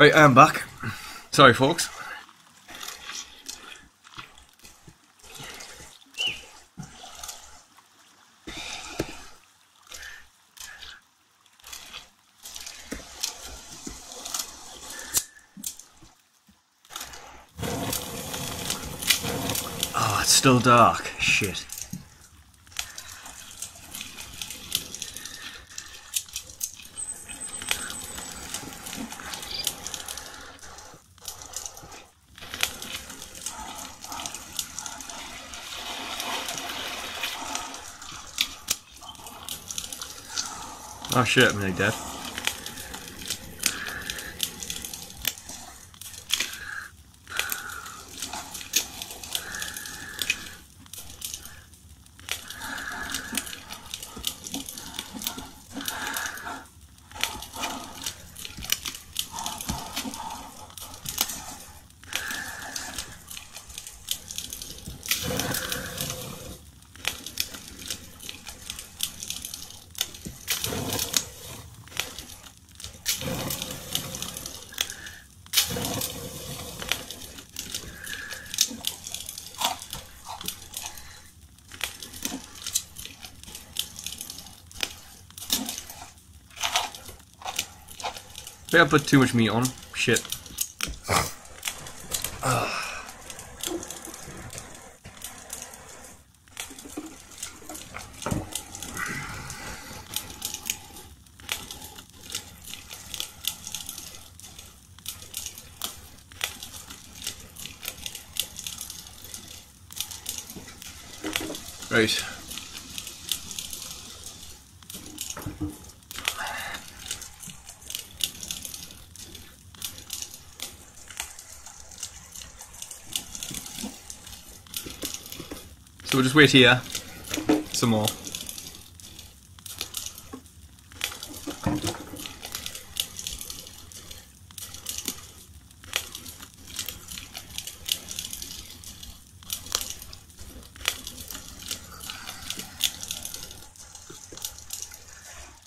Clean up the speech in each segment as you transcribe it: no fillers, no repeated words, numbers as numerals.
Right, I'm back. Sorry, folks. Oh, it's still dark. Shit. Oh shit, I'm nearly dead. I think I put too much meat on. Shit. Right. So we'll just wait here some more.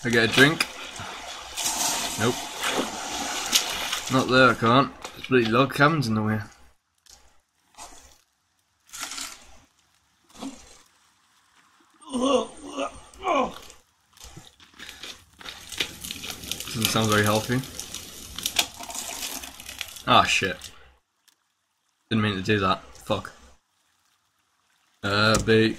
I get a drink. Nope. Not there, I can't. There's really log cabins in the way. Doesn't sound very healthy. Ah, shit. Didn't mean to do that. Fuck. B.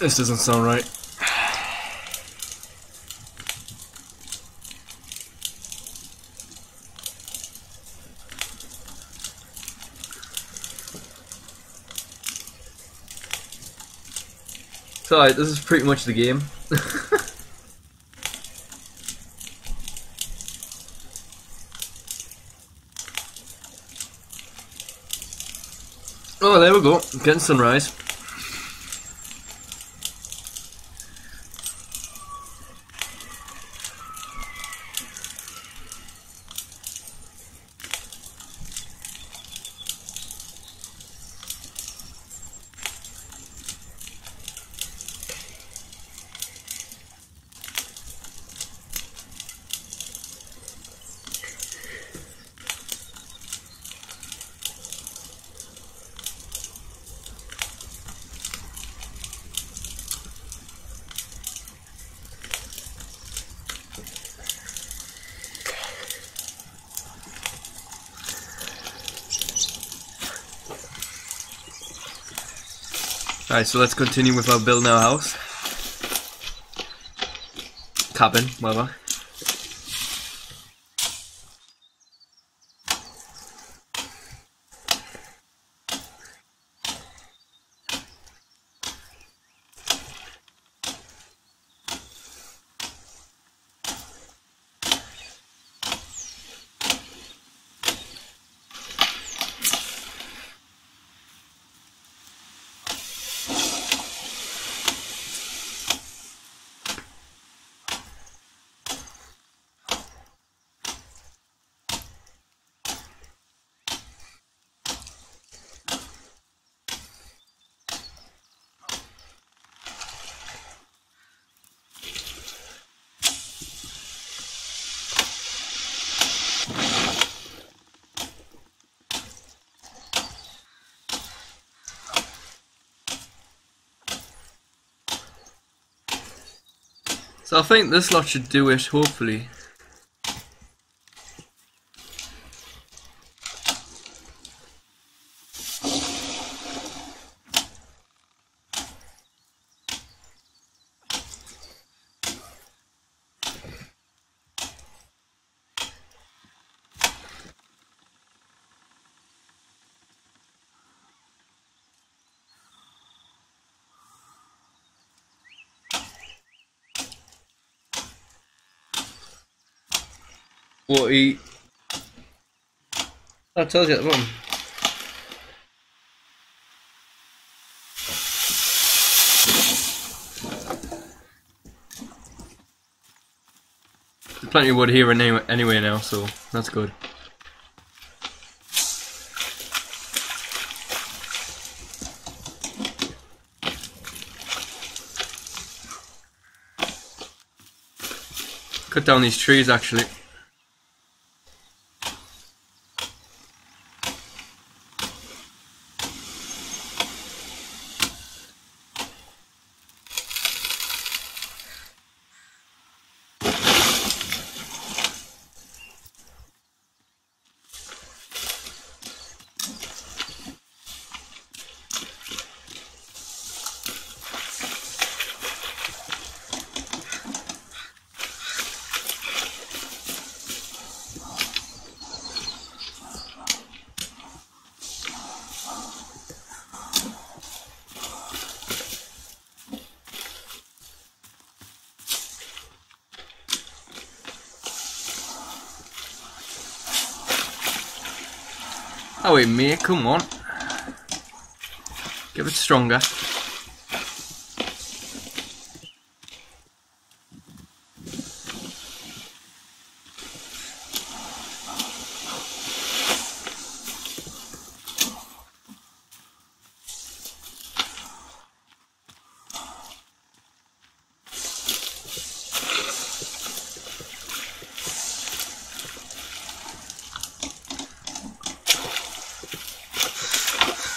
This doesn't sound right. So right, this is pretty much the game. Oh, there we go. Getting sunrise. Alright, so let's continue with our building our house. Cabin, whatever. So I think this lot should do it, hopefully. What he... I told you at the bottom. There's plenty of wood here anyway now, so that's good. Cut down these trees actually. Oh wait, mate, come on. Give it stronger.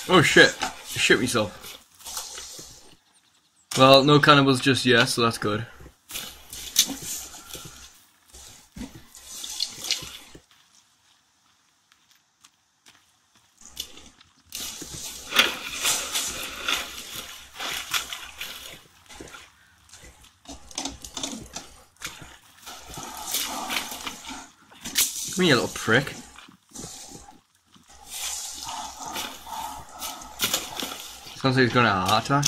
Oh shit, I shit myself. Well, no cannibals just yet, so that's good. Come here, you little prick. Sounds like he's going to have a heart attack.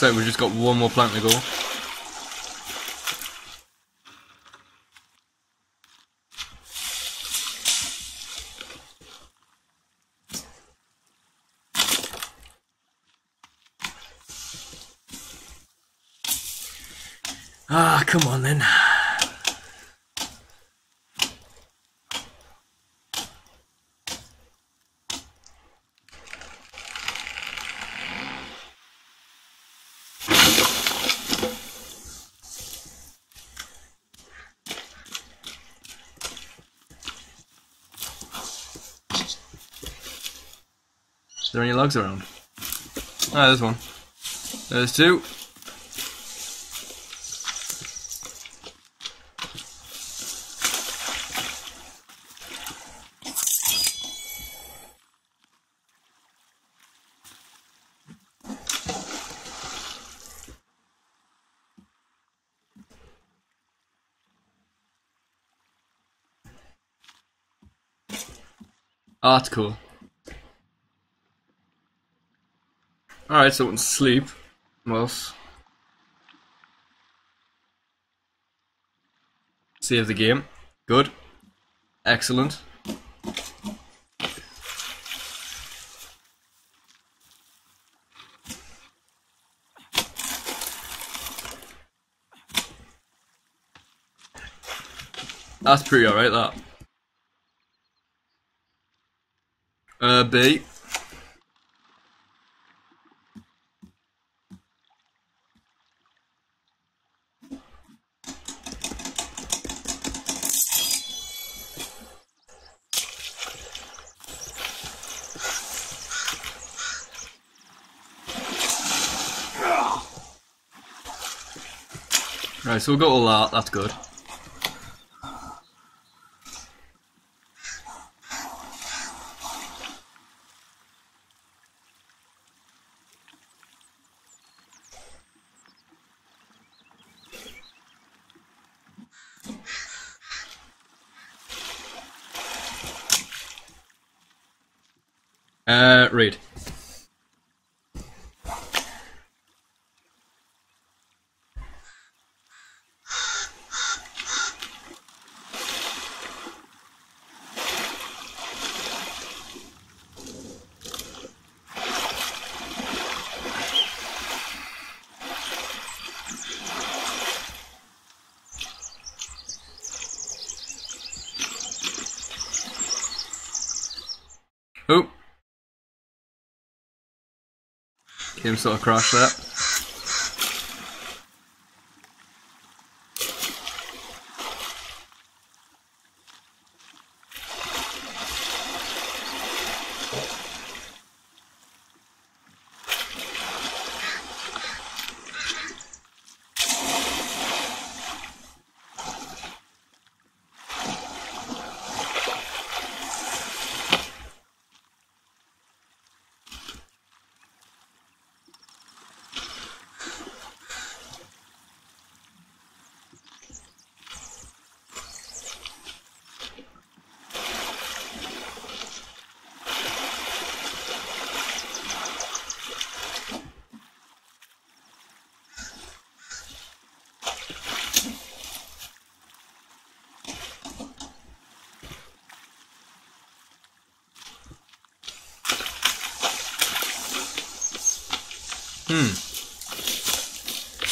So we've just got one more plant to go. Ah, come on then. Is there any logs around? Ah, there's one. There's two. Ah, that's cool. Alright, so I wouldn't sleep. What else? Save the game. Good. Excellent. That's pretty alright, that. B. Right, so we've got all that, that's good. Read. Oh. Game sort of crashed that.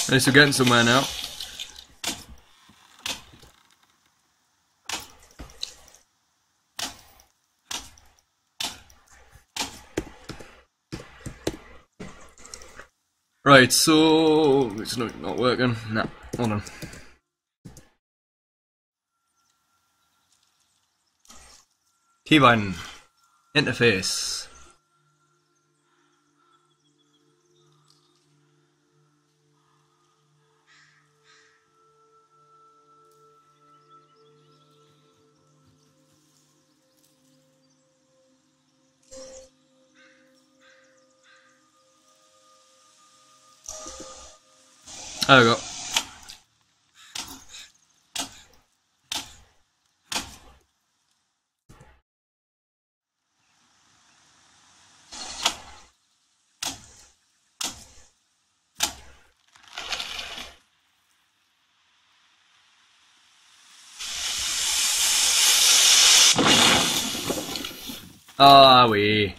At least we're getting somewhere now. Right, so it's not working. Nah, hold on. Keybind interface. There we go. Ah, we.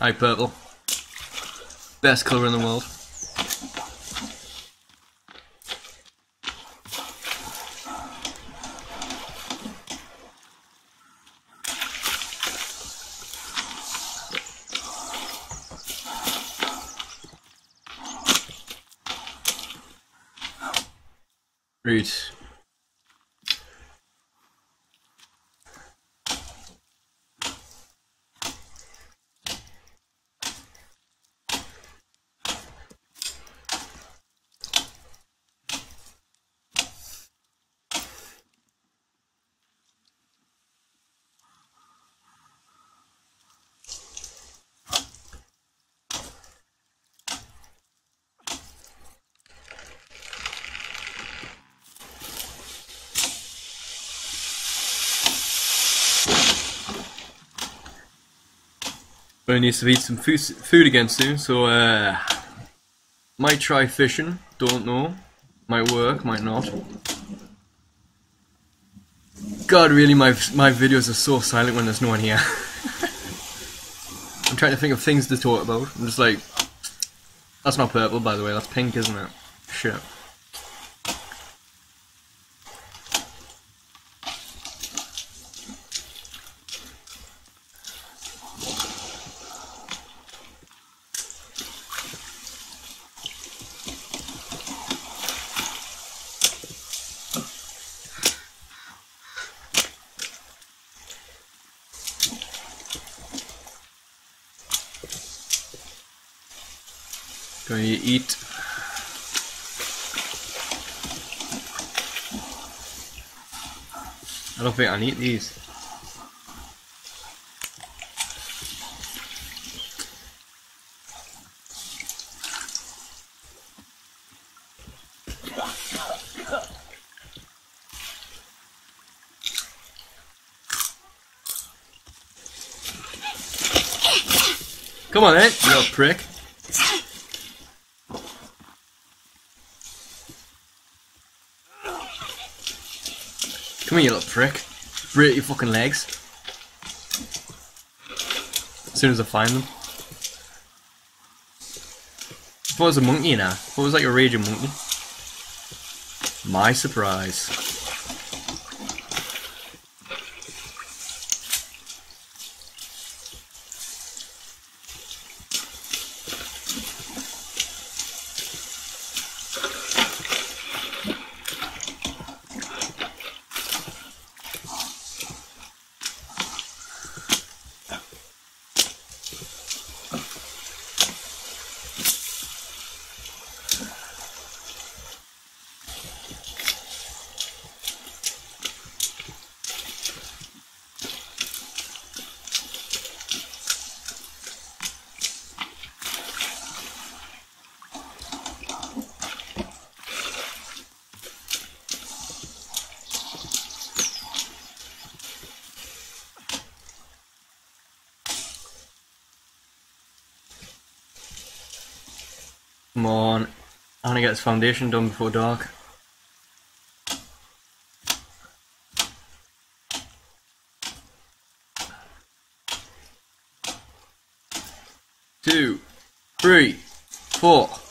Hi, purple. Best colour in the world. Rude. But needs to eat some food again soon, so might try fishing, don't know. Might work, might not. God, really, my videos are so silent when there's no one here. I'm trying to think of things to talk about. I'm just like, that's not purple, by the way, that's pink, isn't it? Shit. Going to eat. I don't think I need these. Come on, eh? You little prick. Come here, you little prick. Break your fucking legs. As soon as I find them. I thought it was a monkey now. I thought it was like a raging monkey. My surprise. Come on, I want to get this foundation done before dark. Two, three, four.